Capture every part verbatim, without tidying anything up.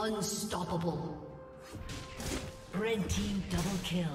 Unstoppable. Red team double kill.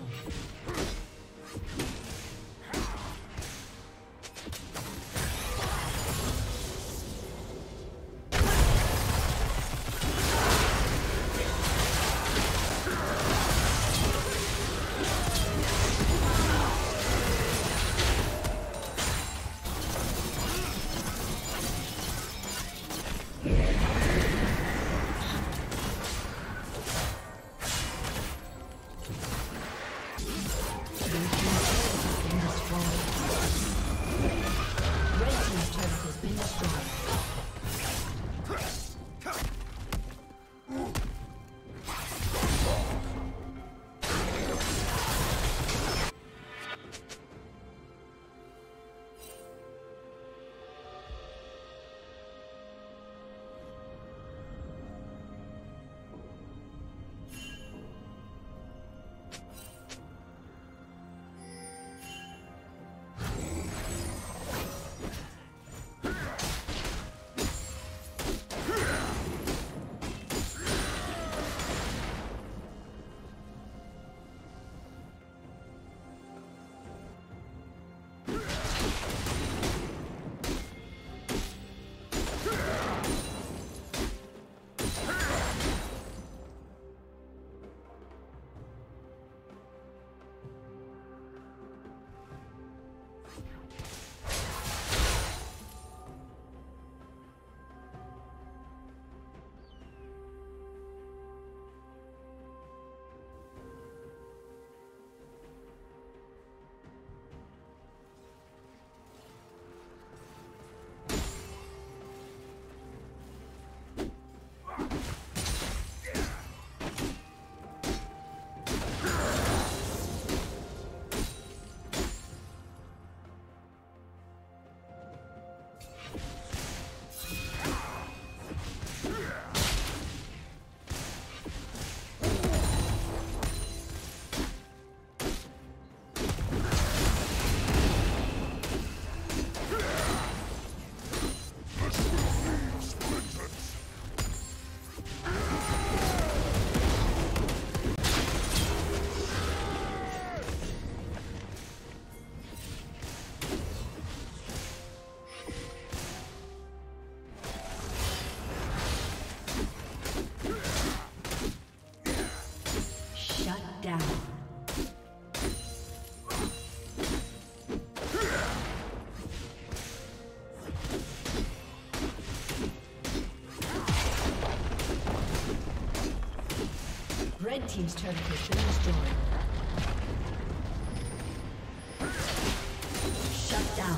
team's turret has been destroyed. Shut down.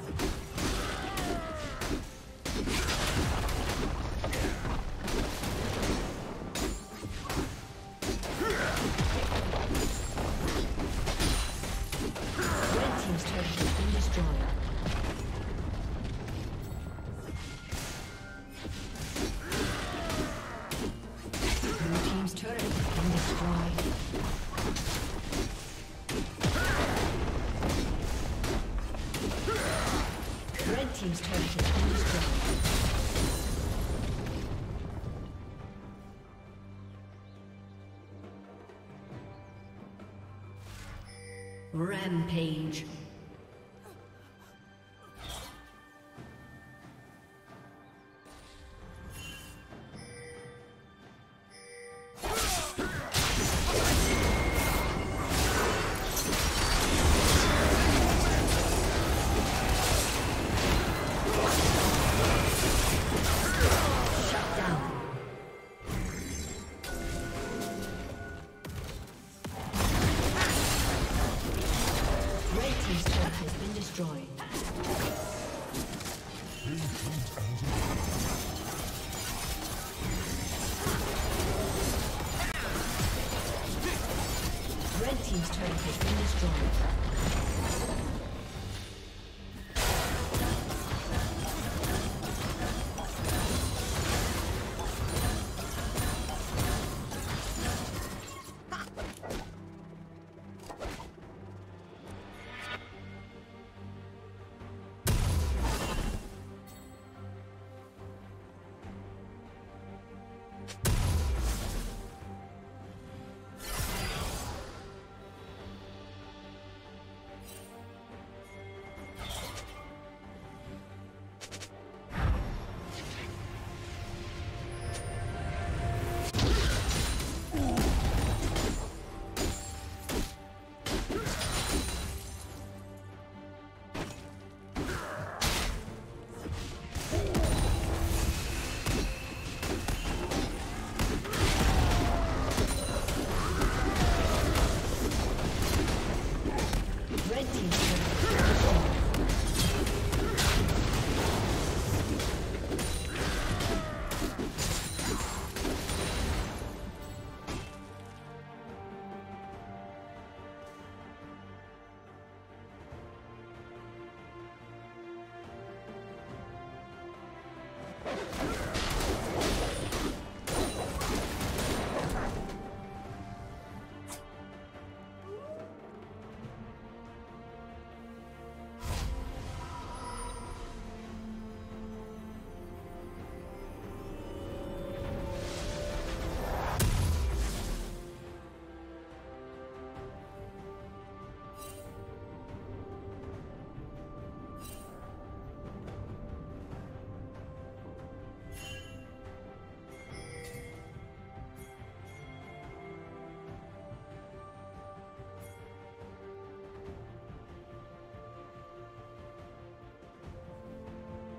Rampage. Team's turret has been destroyed.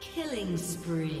Killing spree.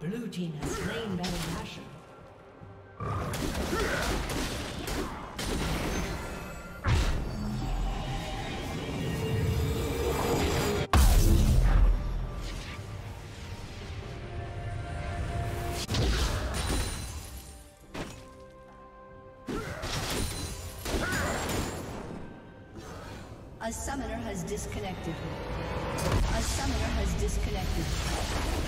Blue team has slain Baron Nashor. A summoner has disconnected. A summoner has disconnected.